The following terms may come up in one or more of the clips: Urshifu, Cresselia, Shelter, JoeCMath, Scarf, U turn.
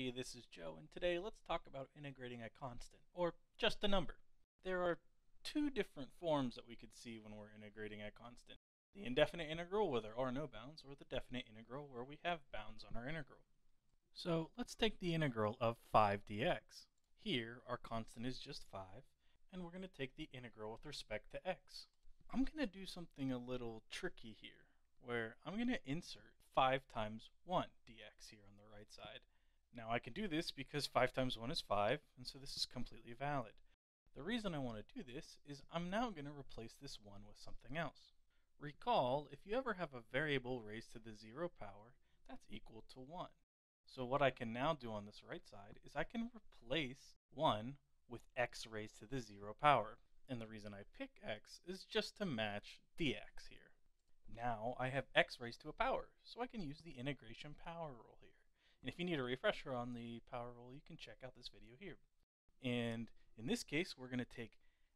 Hey, this is Joe, and today let's talk about integrating a constant, or just a number. There are two different forms that we could see when we're integrating a constant. The indefinite integral, where there are no bounds, or the definite integral, where we have bounds on our integral. So let's take the integral of 5 dx. Here, our constant is just 5, and we're going to take the integral with respect to x. I'm going to do something a little tricky here, where I'm going to insert 5 times 1 dx here on the right side. Now I can do this because 5 times 1 is 5, and so this is completely valid. The reason I want to do this is I'm now going to replace this 1 with something else. Recall, if you ever have a variable raised to the 0 power, that's equal to 1. So what I can now do on this right side is I can replace 1 with x raised to the 0 power. And the reason I pick x is just to match dx here. Now I have x raised to a power, so I can use the integration power rule here. And if you need a refresher on the power rule, you can check out this video here. And in this case, we're going to take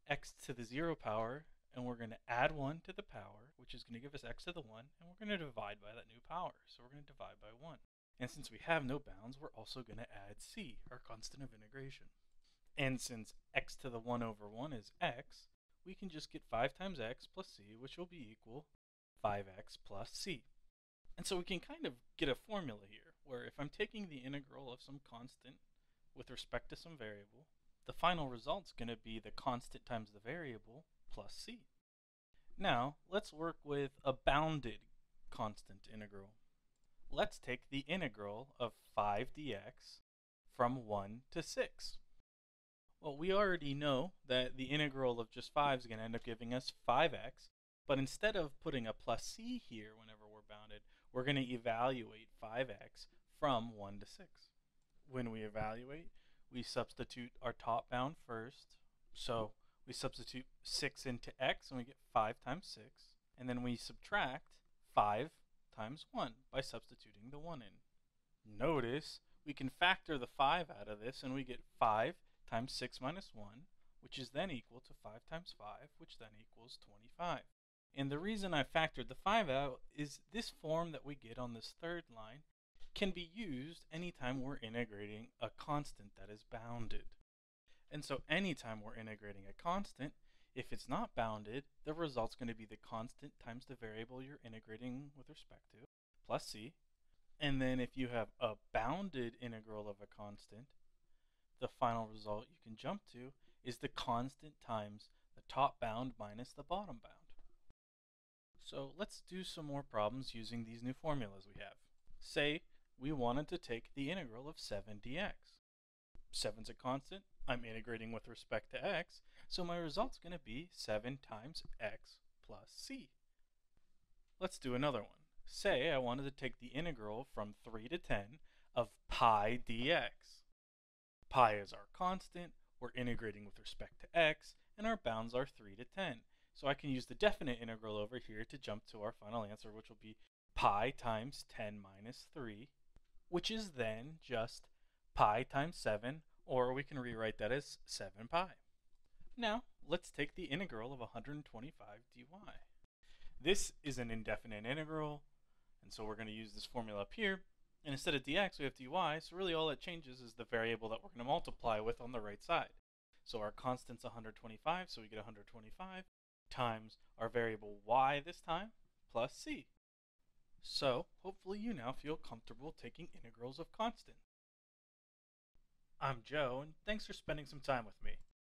x to the 0 power, and we're going to add 1 to the power, which is going to give us x to the 1, and we're going to divide by that new power. So we're going to divide by 1. And since we have no bounds, we're also going to add c, our constant of integration. And since x to the 1 over 1 is x, we can just get 5 times x plus c, which will be equal 5x plus c. And so we can kind of get a formula here, where if I'm taking the integral of some constant with respect to some variable, the final result's going to be the constant times the variable plus c. Now, let's work with a bounded constant integral. Let's take the integral of 5 dx from 1 to 6. Well, we already know that the integral of just 5 is going to end up giving us 5x, but instead of putting a plus c here whenever we're bounded, we're going to evaluate 5x from 1 to 6. When we evaluate, we substitute our top bound first. So we substitute 6 into x and we get 5 times 6. And then we subtract 5 times 1 by substituting the 1 in. Notice we can factor the 5 out of this and we get 5 times 6 minus 1, which is then equal to 5 times 5, which then equals 25. And the reason I factored the 5 out is this form that we get on this third line can be used anytime we're integrating a constant that is bounded. And so anytime we're integrating a constant, if it's not bounded, the result's going to be the constant times the variable you're integrating with respect to, plus c. And then if you have a bounded integral of a constant, the final result you can jump to is the constant times the top bound minus the bottom bound. So let's do some more problems using these new formulas we have. Say we wanted to take the integral of 7 dx. 7's a constant, I'm integrating with respect to x, so my result's going to be 7 times x plus c. Let's do another one. Say I wanted to take the integral from 3 to 10 of pi dx. Pi is our constant, we're integrating with respect to x, and our bounds are 3 to 10. So I can use the definite integral over here to jump to our final answer, which will be pi times 10 minus 3, which is then just pi times 7, or we can rewrite that as 7 pi. Now, let's take the integral of 125 dy. This is an indefinite integral, and so we're going to use this formula up here. And instead of dx, we have dy, so really all that changes is the variable that we're going to multiply with on the right side. So our constant's 125, so we get 125. Times our variable y this time, plus c. So, hopefully you now feel comfortable taking integrals of constants. I'm Joe, and thanks for spending some time with me.